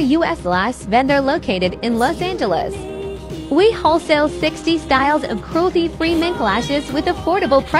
a U.S. lace vendor located in Los Angeles. We wholesale 60 styles of cruelty-free mink lashes with affordable prices.